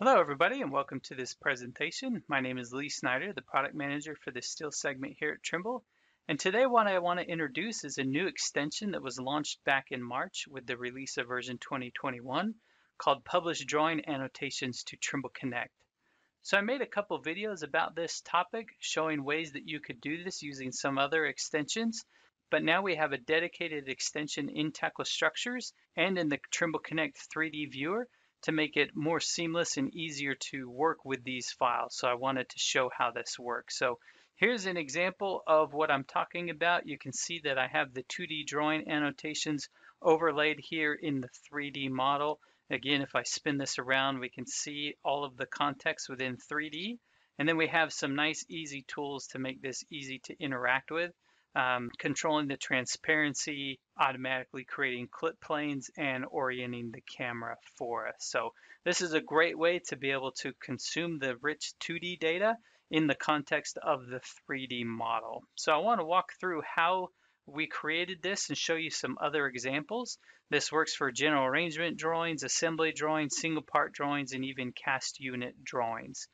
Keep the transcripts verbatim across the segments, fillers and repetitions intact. Hello everybody and welcome to this presentation. My name is Lee Snyder, the product manager for this steel segment here at Trimble. And today what I want to introduce is a new extension that was launched back in March with the release of version twenty twenty-one called Publish Drawing Annotations to Trimble Connect. So I made a couple videos about this topic showing ways that you could do this using some other extensions. But now we have a dedicated extension in Tekla Structures and in the Trimble Connect three D viewer to make it more seamless and easier to work with these files. So I wanted to show how this works. So here's an example of what I'm talking about. You can see that I have the two D drawing annotations overlaid here in the three D model. Again, if I spin this around, we can see all of the context within three D. And then we have some nice easy tools to make this easy to interact with. Um, controlling the transparency, automatically creating clip planes, and orienting the camera for us. So this is a great way to be able to consume the rich two D data in the context of the three D model. So I want to walk through how we created this and show you some other examples. This works for general arrangement drawings, assembly drawings, single part drawings, and even cast unit drawings.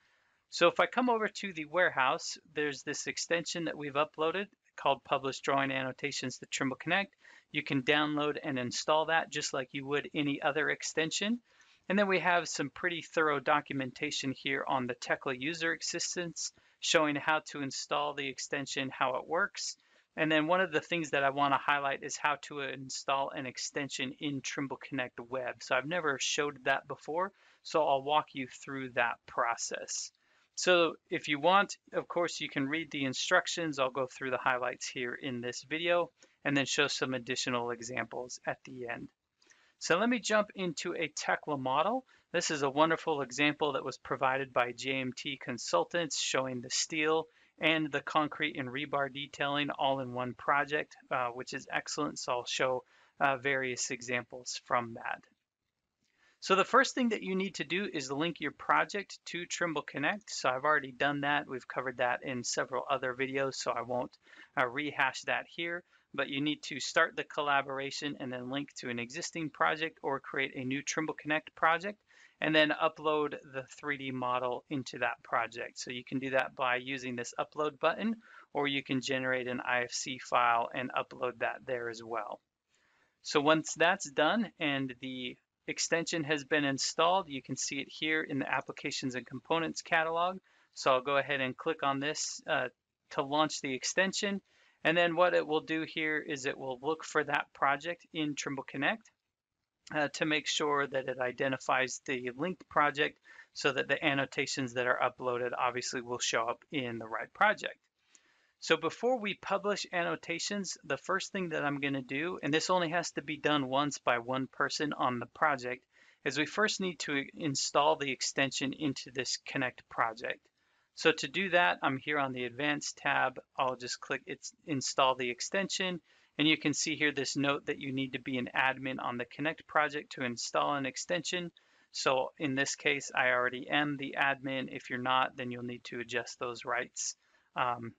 So if I come over to the warehouse, there's this extension that we've uploaded called Publish Drawing Annotations to Trimble Connect. You can download and install that just like you would any other extension. And then we have some pretty thorough documentation here on the Tekla user assistance showing how to install the extension, how it works. And then one of the things that I want to highlight is how to install an extension in Trimble Connect Web. So I've never showed that before, so I'll walk you through that process. So if you want, of course, you can read the instructions. I'll go through the highlights here in this video and then show some additional examples at the end. So let me jump into a Tekla model. This is a wonderful example that was provided by J M T Consultants showing the steel and the concrete and rebar detailing all in one project, uh, which is excellent. So I'll show uh, various examples from that. So the first thing that you need to do is link your project to Trimble Connect. So I've already done that. We've covered that in several other videos, so I won't uh, rehash that here. But you need to start the collaboration and then link to an existing project or create a new Trimble Connect project and then upload the three D model into that project. So you can do that by using this upload button, or you can generate an I F C file and upload that there as well. So once that's done and the extension has been installed, you can see it here in the Applications and Components catalog. So I'll go ahead and click on this uh, to launch the extension. And then what it will do here is it will look for that project in Trimble Connect uh, to make sure that it identifies the linked project so that the annotations that are uploaded obviously will show up in the right project. So before we publish annotations, the first thing that I'm going to do, and this only has to be done once by one person on the project, is we first need to install the extension into this Connect project. So to do that, I'm here on the Advanced tab. I'll just click it's, Install the Extension, and you can see here this note that you need to be an admin on the Connect project to install an extension. So in this case, I already am the admin. If you're not, then you'll need to adjust those rights. Um,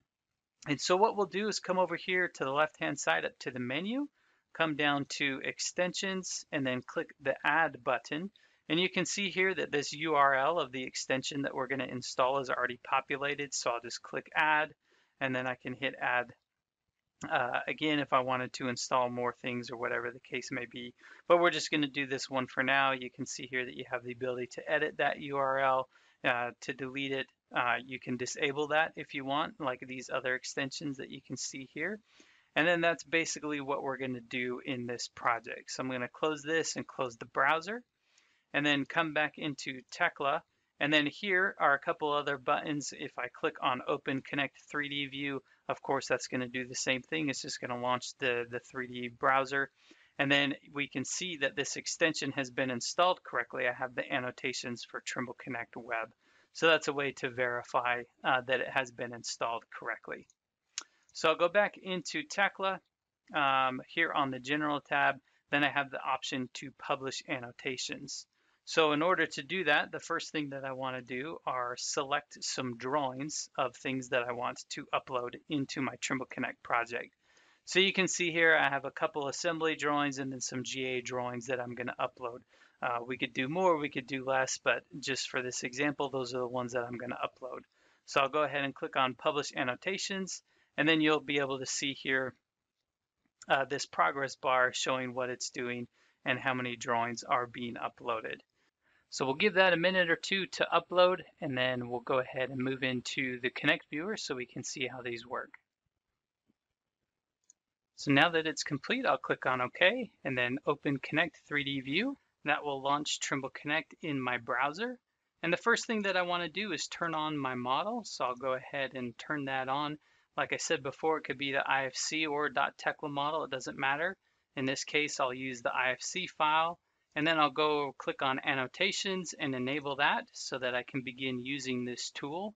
And so what we'll do is come over here to the left-hand side up to the menu, come down to Extensions, and then click the Add button. And you can see here that this U R L of the extension that we're going to install is already populated. So I'll just click Add, and then I can hit Add uh, again if I wanted to install more things or whatever the case may be. But we're just going to do this one for now. You can see here that you have the ability to edit that U R L, uh, to delete it. Uh, you can disable that if you want, like these other extensions that you can see here. And then that's basically what we're going to do in this project. So I'm going to close this and close the browser and then come back into Tekla. And then here are a couple other buttons. If I click on Open Connect three D View, of course, that's going to do the same thing. It's just going to launch the, the three D browser. And then we can see that this extension has been installed correctly. I have the annotations for Trimble Connect Web. So that's a way to verify uh, that it has been installed correctly. So I'll go back into Tekla um, here on the General tab. Then I have the option to publish annotations. So in order to do that, the first thing that I want to do are select some drawings of things that I want to upload into my Trimble Connect project. So you can see here I have a couple assembly drawings and then some G A drawings that I'm going to upload. Uh, we could do more, we could do less, but just for this example, those are the ones that I'm going to upload. So I'll go ahead and click on Publish Annotations, and then you'll be able to see here uh, this progress bar showing what it's doing and how many drawings are being uploaded. So we'll give that a minute or two to upload, and then we'll go ahead and move into the Connect Viewer so we can see how these work. So now that it's complete, I'll click on OK, and then open Connect three D View. That will launch Trimble Connect in my browser. And the first thing that I want to do is turn on my model. So I'll go ahead and turn that on. Like I said before, it could be the I F C or .tekla model. It doesn't matter. In this case, I'll use the I F C file. And then I'll go click on Annotations and enable that so that I can begin using this tool.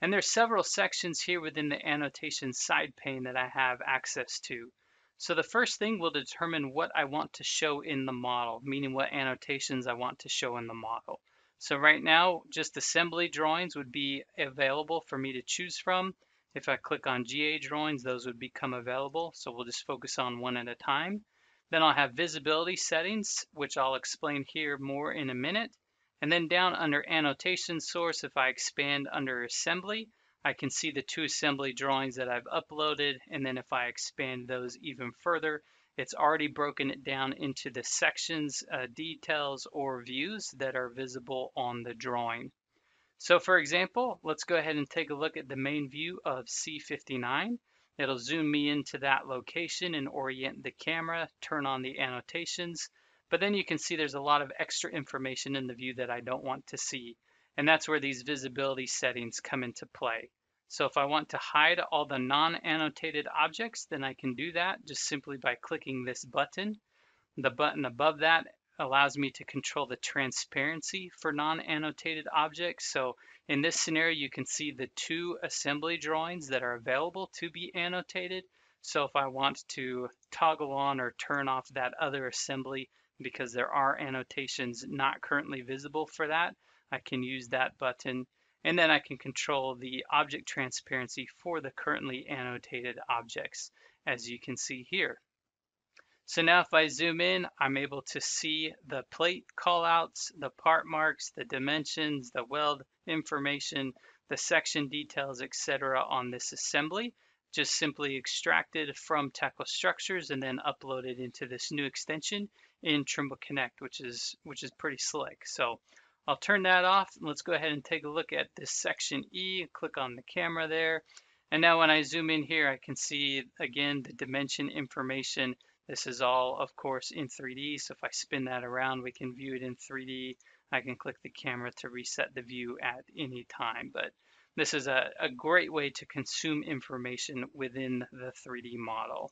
And there's several sections here within the annotation side pane that I have access to. So the first thing will determine what I want to show in the model, meaning what annotations I want to show in the model. So right now, just assembly drawings would be available for me to choose from. If I click on G A drawings, those would become available. So we'll just focus on one at a time. Then I'll have visibility settings, which I'll explain here more in a minute. And then down under annotation source, if I expand under assembly, I can see the two assembly drawings that I've uploaded, and then if I expand those even further, it's already broken it down into the sections, uh, details, or views that are visible on the drawing. So for example, let's go ahead and take a look at the main view of C fifty-nine. It'll zoom me into that location and orient the camera, turn on the annotations, but then you can see there's a lot of extra information in the view that I don't want to see. And that's where these visibility settings come into play. So if I want to hide all the non-annotated objects, then I can do that just simply by clicking this button. The button above that allows me to control the transparency for non-annotated objects. So in this scenario, you can see the two assembly drawings that are available to be annotated. So if I want to toggle on or turn off that other assembly because there are annotations not currently visible for that, I can use that button, and then I can control the object transparency for the currently annotated objects, as you can see here. So now if I zoom in, I'm able to see the plate callouts, the part marks, the dimensions, the weld information, the section details, et cetera on this assembly, just simply extracted from Tekla Structures and then uploaded into this new extension in Trimble Connect, which is, which is pretty slick. So I'll turn that off. Let's go ahead and take a look at this section E, click on the camera there. And now when I zoom in here, I can see, again, the dimension information. This is all, of course, in three D. So if I spin that around, we can view it in three D. I can click the camera to reset the view at any time. But this is a, a great way to consume information within the three D model.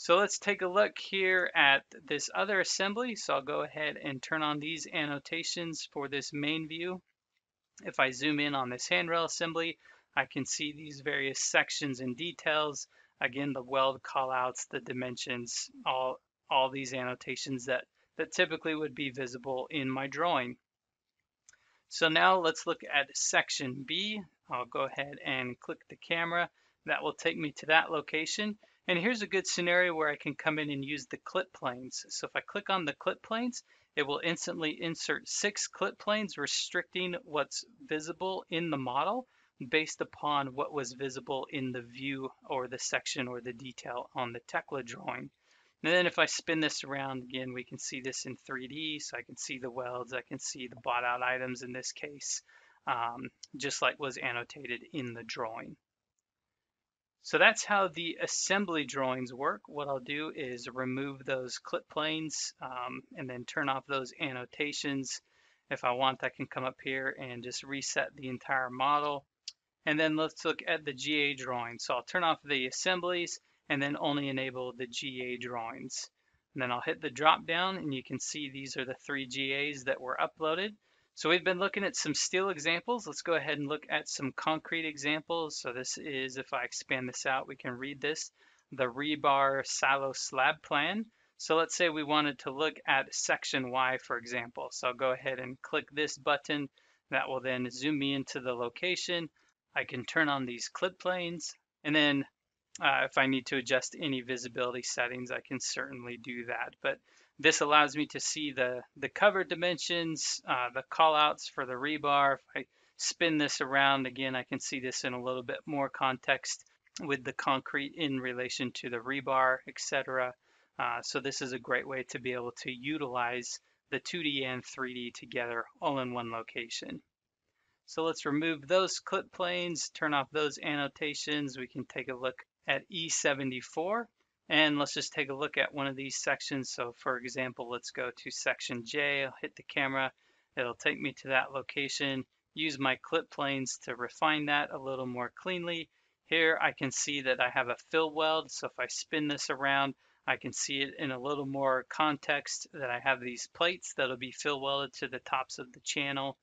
So let's take a look here at this other assembly. So I'll go ahead and turn on these annotations for this main view. If I zoom in on this handrail assembly, I can see these various sections and details. Again, the weld callouts, the dimensions, all, all these annotations that, that typically would be visible in my drawing. So now let's look at section B. I'll go ahead and click the camera. That will take me to that location. And here's a good scenario where I can come in and use the clip planes. So if I click on the clip planes, it will instantly insert six clip planes restricting what's visible in the model based upon what was visible in the view or the section or the detail on the Tekla drawing. And then if I spin this around again, we can see this in three D. So I can see the welds, I can see the bought out items in this case, um, just like was annotated in the drawing. So that's how the assembly drawings work. What I'll do is remove those clip planes um, and then turn off those annotations. If I want, I can come up here and just reset the entire model. And then let's look at the G A drawings. So I'll turn off the assemblies and then only enable the G A drawings. And then I'll hit the drop down and you can see these are the three G As that were uploaded. So we've been looking at some steel examples. Let's go ahead and look at some concrete examples. So this is, if I expand this out, we can read this, the rebar silo slab plan. So let's say we wanted to look at section Y, for example. So I'll go ahead and click this button. That will then zoom me into the location. I can turn on these clip planes. And then Uh, if I need to adjust any visibility settings, I can certainly do that. But this allows me to see the, the cover dimensions, uh, the callouts for the rebar. If I spin this around again, I can see this in a little bit more context with the concrete in relation to the rebar, et cetera. Uh, so this is a great way to be able to utilize the two D and three D together all in one location. So let's remove those clip planes, turn off those annotations. We can take a look at E seventy-four, and let's just take a look at one of these sections. So for example, let's go to section J. I'll hit the camera. It'll take me to that location. Use my clip planes to refine that a little more cleanly. Here I can see that I have a fill weld. So if I spin this around, I can see it in a little more context that I have these plates that'll be fill welded to the tops of the channel.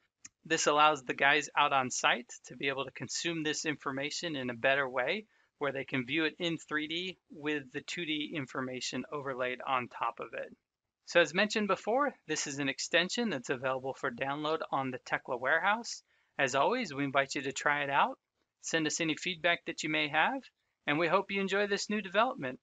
This allows the guys out on site to be able to consume this information in a better way, where they can view it in three D with the two D information overlaid on top of it. So as mentioned before, this is an extension that's available for download on the Tekla Warehouse. As always, we invite you to try it out. Send us any feedback that you may have, and we hope you enjoy this new development.